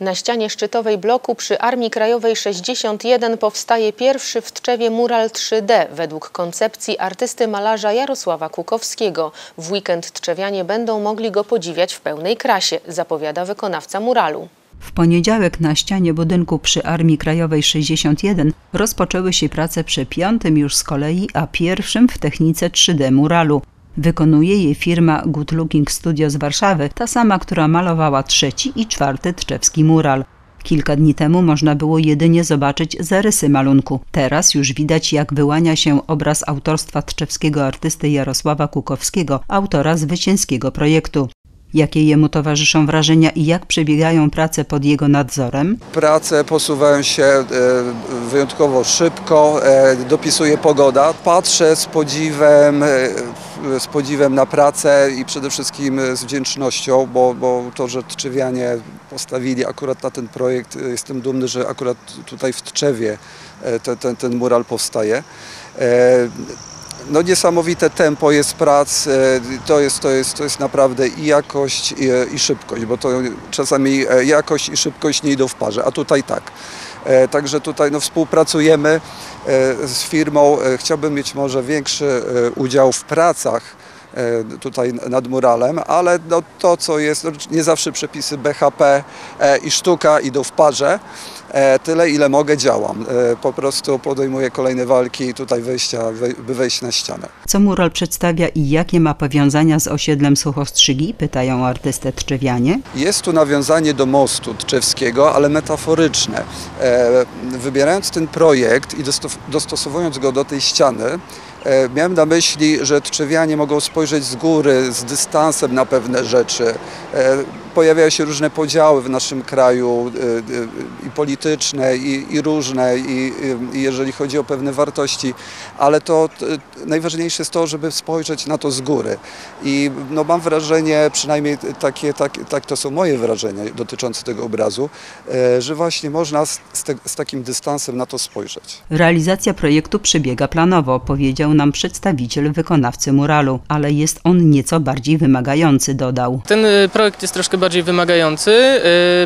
Na ścianie szczytowej bloku przy Armii Krajowej 61 powstaje pierwszy w Tczewie mural 3D według koncepcji artysty malarza Jarosława Kukowskiego. W weekend tczewianie będą mogli go podziwiać w pełnej krasie, zapowiada wykonawca muralu. W poniedziałek na ścianie budynku przy Armii Krajowej 61 rozpoczęły się prace przy piątym już z kolei, a pierwszym w technice 3D muralu. Wykonuje je firma Good Looking Studios z Warszawy, ta sama, która malowała trzeci i czwarty tczewski mural. Kilka dni temu można było jedynie zobaczyć zarysy malunku. Teraz już widać, jak wyłania się obraz autorstwa tczewskiego artysty Jarosława Kukowskiego, autora zwycięskiego projektu. Jakie jemu towarzyszą wrażenia i jak przebiegają prace pod jego nadzorem? Prace posuwają się wyjątkowo szybko, dopisuje pogoda. Patrzę z podziwem na pracę i przede wszystkim z wdzięcznością, bo to, że tczewianie postawili akurat na ten projekt, jestem dumny, że akurat tutaj w Tczewie ten mural powstaje. No niesamowite tempo jest prac, to jest naprawdę i jakość i szybkość, bo to czasami jakość i szybkość nie idą w parze, a tutaj tak. Także tutaj no, współpracujemy z firmą, chciałbym mieć może większy udział w pracach tutaj nad muralem, ale no, to co jest, no, nie zawsze przepisy BHP i sztuka idą w parze, tyle ile mogę działam, po prostu podejmuję kolejne walki i tutaj by wejść na ścianę. Co mural przedstawia i jakie ma powiązania z osiedlem Suchostrzygi, pytają artystę tczewianie. Jest tu nawiązanie do mostu tczewskiego, ale metaforyczne. Wybierając ten projekt i dostosowując go do tej ściany, miałem na myśli, że tczewianie mogą spojrzeć z góry, z dystansem na pewne rzeczy. Pojawiają się różne podziały w naszym kraju, i polityczne, i różne, i jeżeli chodzi o pewne wartości, ale to najważniejsze jest to, żeby spojrzeć na to z góry. I no, mam wrażenie, przynajmniej tak to są moje wrażenia dotyczące tego obrazu, że właśnie można z takim dystansem na to spojrzeć. Realizacja projektu przebiega planowo, powiedział nam przedstawiciel wykonawcy muralu, ale jest on nieco bardziej wymagający, dodał. Ten projekt jest troszkę bardziej wymagający,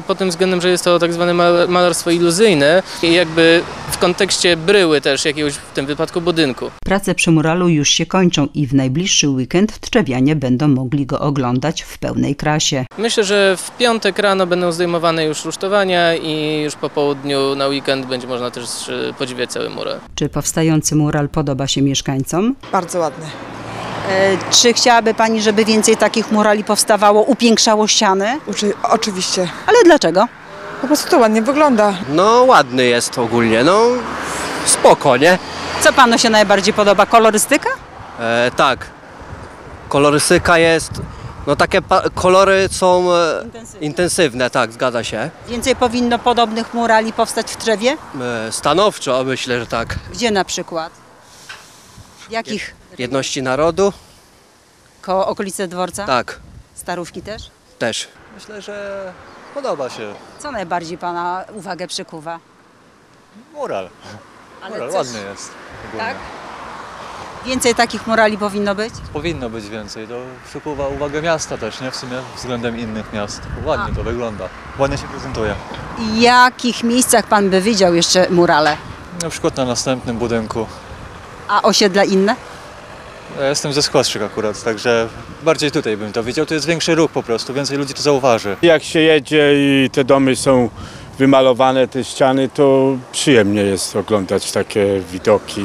pod tym względem, że jest to tak zwane malarstwo iluzyjne i jakby w kontekście bryły też jakiegoś w tym wypadku budynku. Prace przy muralu już się kończą i w najbliższy weekend tczewianie będą mogli go oglądać w pełnej krasie. Myślę, że w piątek rano będą zdejmowane już rusztowania i już po południu na weekend będzie można też podziwiać cały mural. Czy powstający mural podoba się mieszkańcom? Bardzo ładny. Czy chciałaby Pani, żeby więcej takich murali powstawało, upiększało ściany? Oczywiście. Ale dlaczego? Po prostu to ładnie wygląda. No ładny jest ogólnie, no spoko, nie? Co Panu się najbardziej podoba? Kolorystyka? Tak. Kolorystyka jest, no takie kolory są intensywne, tak, zgadza się. Więcej powinno podobnych murali powstać w Tczewie? Stanowczo, myślę, że tak. Gdzie na przykład? Jakich? Jedności Narodu. Koło okolice dworca? Tak. Starówki też? Też. Myślę, że podoba się. Co najbardziej Pana uwagę przykuwa? Mural. Mural ładny jest. Ogólnie. Tak? Więcej takich murali powinno być? Powinno być więcej. To przykuwa uwagę miasta też, nie? W sumie względem innych miast. Ładnie to wygląda. Ładnie się prezentuje. W jakich miejscach Pan by widział jeszcze murale? Na przykład na następnym budynku. A osiedla inne? Ja jestem ze Skłaszyk akurat, także bardziej tutaj bym to widział. To jest większy ruch po prostu, więcej ludzi to zauważy. Jak się jedzie i te domy są wymalowane, te ściany, to przyjemnie jest oglądać takie widoki.